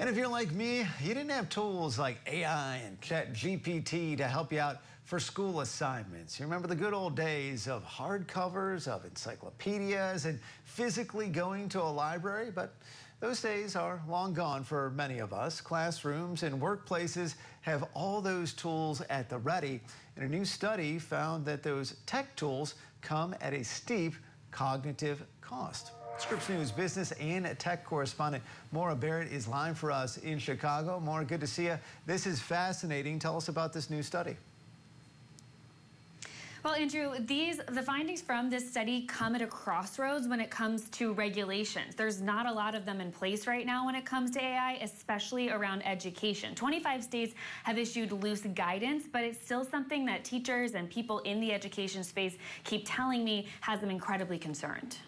And if you're like me, you didn't have tools like AI and ChatGPT to help you out for school assignments. You remember the good old days of hardcovers, of encyclopedias, and physically going to a library, but those days are long gone for many of us. Classrooms and workplaces have all those tools at the ready, and a new study found that those tech tools come at a steep cognitive cost. Scripps News business and tech correspondent Maura Barrett is live for us in Chicago. Maura, good to see you. This is fascinating. Tell us about this new study. Well, Andrew, the findings from this study come at a crossroads when it comes to regulations. There's not a lot of them in place right now when it comes to AI, especially around education. 25 states have issued loose guidance, but it's still something that teachers and people in the education space keep telling me has them incredibly concerned.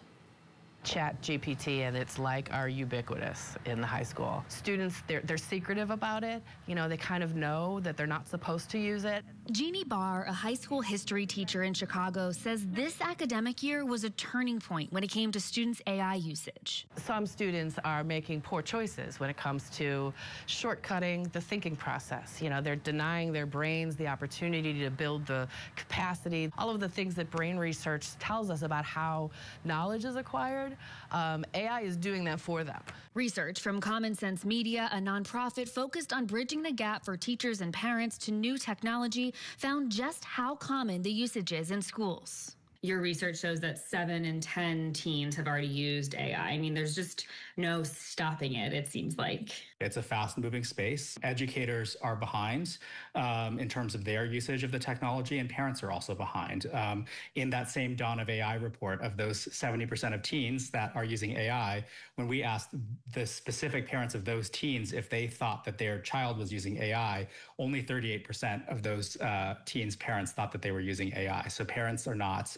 ChatGPT and its like are ubiquitous in the high school. Students, they're secretive about it. You know, they kind of know that they're not supposed to use it. Jeannie Barr, a high school history teacher in Chicago, says this academic year was a turning point when it came to students' AI usage. Some students are making poor choices when it comes to shortcutting the thinking process. You know, they're denying their brains the opportunity to build the capacity. All of the things that brain research tells us about how knowledge is acquired. AI is doing that for them. Research from Common Sense Media, a nonprofit focused on bridging the gap for teachers and parents to new technology, found just how common the usage is in schools. Your research shows that 7 in 10 teens have already used AI. I mean, there's just no stopping it, it seems like. It's a fast-moving space. Educators are behind in terms of their usage of the technology, and parents are also behind. In that same Dawn of AI report, of those 70% of teens that are using AI, when we asked the specific parents of those teens if they thought that their child was using AI, only 38% of those teens' parents thought that they were using AI. So parents are not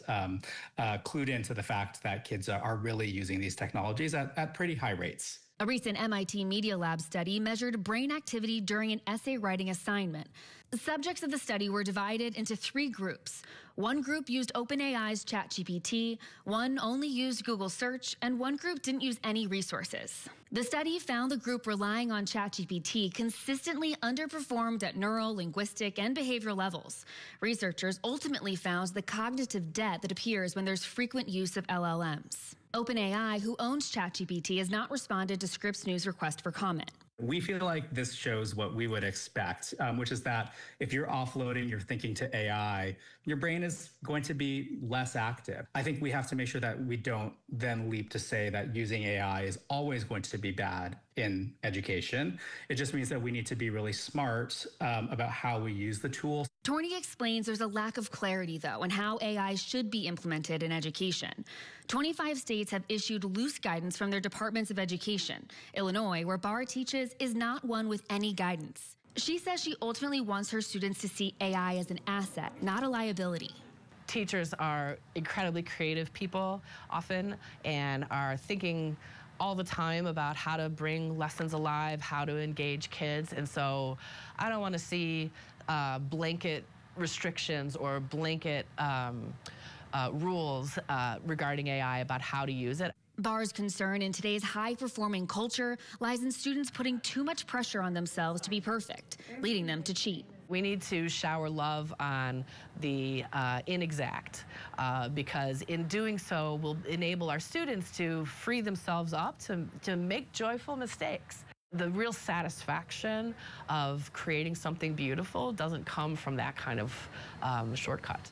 clued into the fact that kids are really using these technologies at pretty high rates. A recent MIT Media Lab study measured brain activity during an essay writing assignment. The subjects of the study were divided into 3 groups. One group used OpenAI's ChatGPT, one only used Google Search, and one group didn't use any resources. The study found the group relying on ChatGPT consistently underperformed at neural, linguistic, and behavioral levels. Researchers ultimately found the cognitive debt that appears when there's frequent use of LLMs. OpenAI, who owns ChatGPT, has not responded to Scripps News' request for comment. We feel like this shows what we would expect, which is that if you're offloading your thinking to AI, your brain is going to be less active. I think we have to make sure that we don't then leap to say that using AI is always going to be bad in education. It just means that we need to be really smart about how we use the tool. Torney explains there's a lack of clarity, though, on how AI should be implemented in education. 25 states have issued loose guidance from their departments of education. Illinois, where Barr teaches, is not one with any guidance. She says she ultimately wants her students to see AI as an asset, not a liability. Teachers are incredibly creative people often and are thinking all the time about how to bring lessons alive, how to engage kids. And so I don't want to see blanket restrictions or blanket rules regarding AI about how to use it. Barr's concern in today's high-performing culture lies in students putting too much pressure on themselves to be perfect, leading them to cheat. We need to shower love on the inexact because in doing so, we'll enable our students to free themselves up to make joyful mistakes. The real satisfaction of creating something beautiful doesn't come from that kind of shortcut.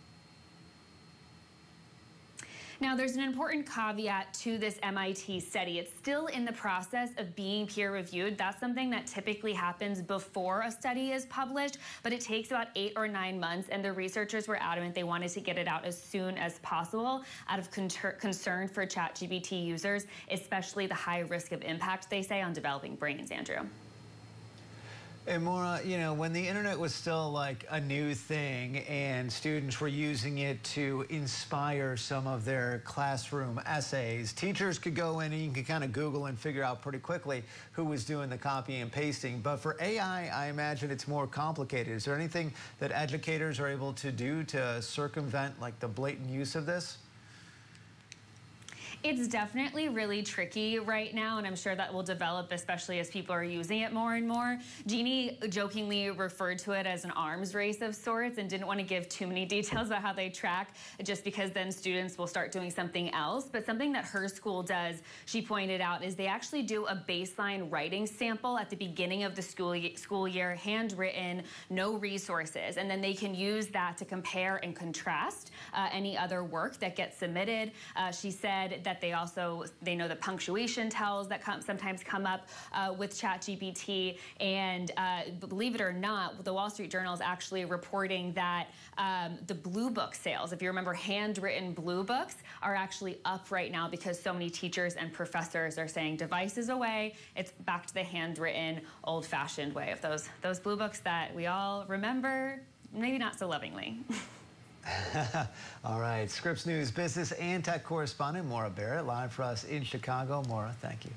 Now, there's an important caveat to this MIT study. It's still in the process of being peer-reviewed. That's something that typically happens before a study is published, but it takes about 8 or 9 months, and the researchers were adamant they wanted to get it out as soon as possible out of concern for ChatGPT users, especially the high risk of impact, they say, on developing brains, Andrew. And Maura, you know, when the internet was still like a new thing and students were using it to inspire some of their classroom essays, teachers could go in and you could kind of Google and figure out pretty quickly who was doing the copy and pasting. But for AI, I imagine it's more complicated. Is there anything that educators are able to do to circumvent like the blatant use of this? It's definitely really tricky right now, and I'm sure that will develop, especially as people are using it more and more. Jeannie jokingly referred to it as an arms race of sorts and didn't want to give too many details about how they track, just because then students will start doing something else. But something that her school does, she pointed out, is they actually do a baseline writing sample at the beginning of the school year, handwritten, no resources, and then they can use that to compare and contrast any other work that gets submitted. She said that they know the punctuation tells that sometimes come up with ChatGPT, and believe it or not, the Wall Street Journal is actually reporting that the blue book sales, if you remember, handwritten blue books, are actually up right now because so many teachers and professors are saying devices away. It's back to the handwritten, old-fashioned way of those blue books that we all remember, maybe not so lovingly. All right, Scripps News business and tech correspondent Maura Barrett live for us in Chicago. Maura, thank you.